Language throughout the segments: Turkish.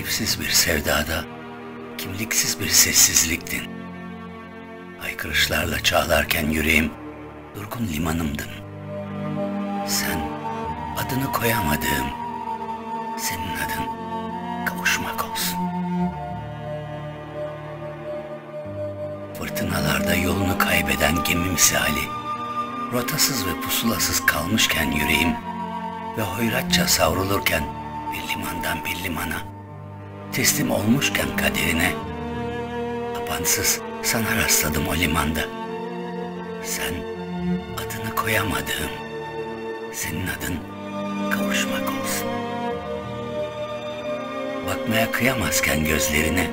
tarifsiz bir sevdada, kimliksiz bir sessizliktin. Haykırışlarla çağlarken yüreğim, durgun limanımdın. Sen, adını koyamadığım, senin adın kavuşmak olsun. Fırtınalarda yolunu kaybeden gemi misali, rotasız ve pusulasız kalmışken yüreğim ve hoyratça savrulurken bir limandan bir limana, teslim olmuşken kaderine, kapansız sana rastladım o limanda. Sen adını koyamadığım, senin adın kavuşmak olsun. Bakmaya kıyamazken gözlerine,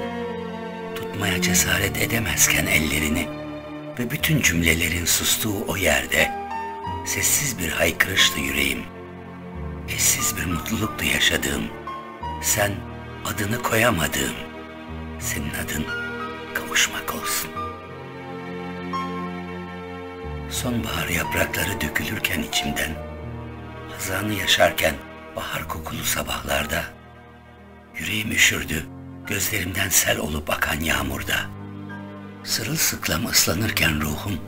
tutmaya cesaret edemezken ellerini ve bütün cümlelerin sustuğu o yerde sessiz bir haykırıştı yüreğim. Eşsiz bir mutluluktu yaşadığım, sen adını koyamadığım, senin adın kavuşmak olsun. Sonbahar yaprakları dökülürken içimden, hazanı yaşarken bahar kokulu sabahlarda, yüreğim üşürdü gözlerimden sel olup akan yağmurda, sırılsıklam ıslanırken ruhum,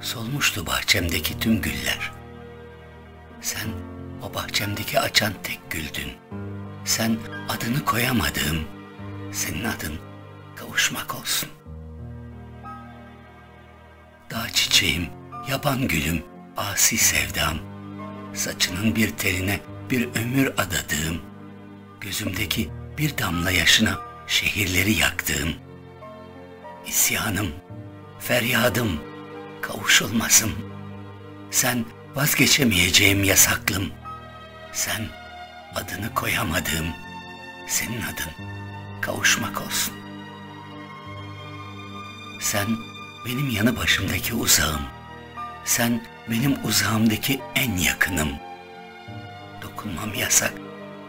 solmuştu bahçemdeki tüm güller. Sen o bahçemdeki açan tek güldün. Sen adını koyamadığım, senin adın kavuşmak olsun. Dağ çiçeğim, yaban gülüm, asi sevdam, saçının bir teline bir ömür adadığım, gözümdeki bir damla yaşına şehirleri yaktığım, isyanım, feryadım, kavuşulmasım, sen vazgeçemeyeceğim yasaklım, sen adını koyamadığım, senin adın kavuşmak olsun. Sen benim yanı başımdaki uzağım, sen benim uzağımdaki en yakınım. Dokunmam yasak,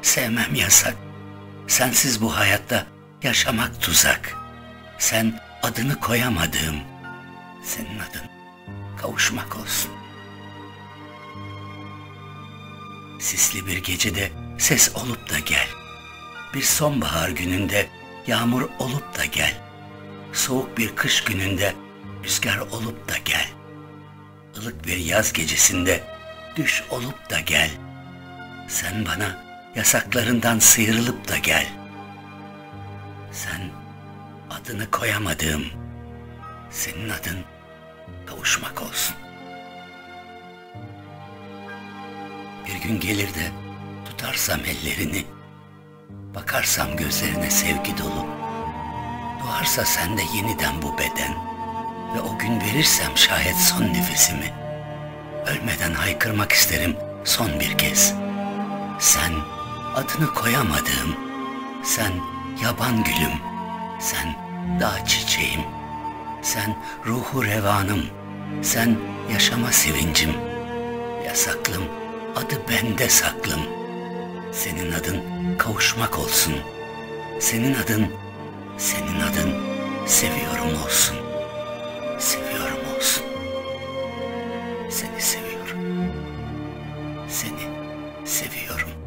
sevmem yasak, sensiz bu hayatta yaşamak tuzak. Sen adını koyamadığım, senin adın kavuşmak olsun. Sisli bir gecede ses olup da gel, bir sonbahar gününde yağmur olup da gel, soğuk bir kış gününde rüzgar olup da gel, ılık bir yaz gecesinde düş olup da gel, sen bana yasaklarından sıyrılıp da gel, sen adını koyamadığım, senin adın kavuşmak olsun. Bir gün gelir de tutarsam ellerini, bakarsam gözlerine sevgi dolu, doğarsa sende yeniden bu beden ve o gün verirsem şayet son nefesimi, ölmeden haykırmak isterim son bir kez. Sen adını koyamadığım, sen yaban gülüm, sen dağ çiçeğim, sen ruhu revanım, sen yaşama sevincim, yasaklım, adı bende saklım, senin adın kavuşmak olsun, senin adın seviyorum olsun, seviyorum olsun, seni seviyorum, seni seviyorum.